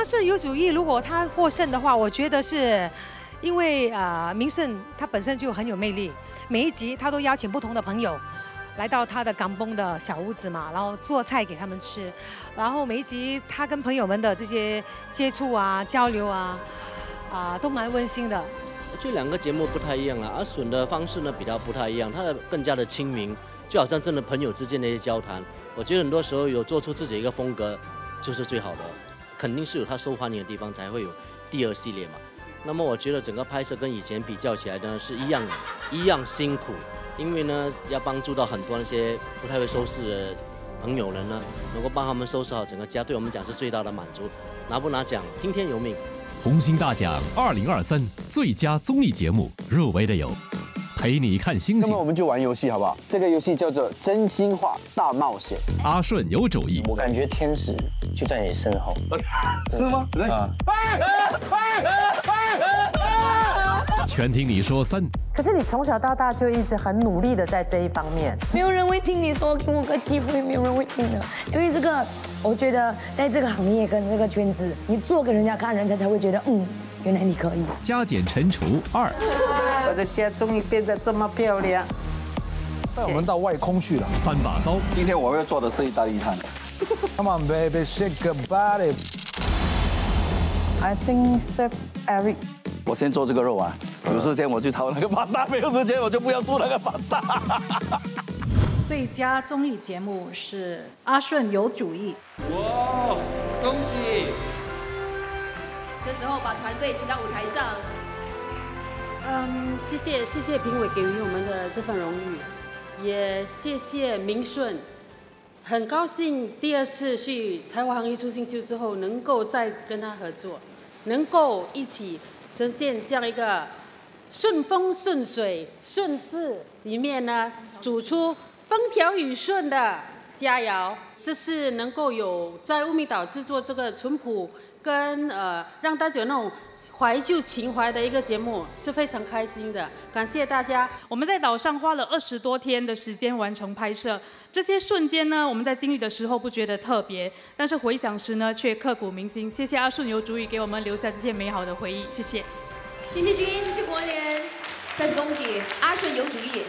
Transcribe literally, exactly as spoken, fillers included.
八顺有主义，如果他获胜的话，我觉得是因为啊，明顺他本身就很有魅力，每一集他都邀请不同的朋友来到他的港崩的小屋子嘛，然后做菜给他们吃，然后每一集他跟朋友们的这些接触啊、交流啊，啊都蛮温馨的。这两个节目不太一样啊，阿笋的方式呢比较不太一样，他的更加的亲民，就好像真的朋友之间的一些交谈。我觉得很多时候有做出自己一个风格，就是最好的，肯定是有他受欢迎的地方才会有第二系列嘛。那么我觉得整个拍摄跟以前比较起来呢是一样的，一样辛苦。 因为呢，要帮助到很多那些不太会收拾的朋友人呢，能够帮他们收拾好整个家，对我们讲是最大的满足。拿不拿奖，听天由命。红星大奖二零二三最佳综艺节目入围的有《陪你看星星》。那么我们就玩游戏好不好？这个游戏叫做真心话大冒险。阿顺有主意。我感觉天使就在你身后。是吗？啊！全听你说三。 可是你从小到大就一直很努力的在这一方面，没有人会听你说给我个机会，没有人会听的，因为这个，我觉得在这个行业跟这个圈子，你做给人家看，人家才会觉得，嗯，原来你可以。加减乘除二，我的家终于变得这么漂亮。带我们到外空去了。三把刀，今天我要做的是意大利餐。Come on, baby, shake your body. I think so, Eric. 我先做这个肉啊。 有时间我去炒那个巴萨，没有时间我就不要做那个巴萨。最佳综艺节目是阿顺有主意。哇，恭喜！这时候把团队请到舞台上。嗯，谢谢谢谢评委给予我们的这份荣誉，也谢谢明顺。很高兴第二次去才华行业出新秀之后，能够再跟他合作，能够一起呈现这样一个。 顺风顺水顺势里面呢，煮出风调雨顺的佳肴，这是能够有在乌米岛制作这个淳朴跟呃让大家有那种怀旧情怀的一个节目，是非常开心的。感谢大家，我们在岛上花了二十多天的时间完成拍摄，这些瞬间呢，我们在经历的时候不觉得特别，但是回想时呢，却刻骨铭心。谢谢阿顺有主语给我们留下这些美好的回忆，谢谢。 谢谢君，谢谢国联，再次恭喜阿顺有主意。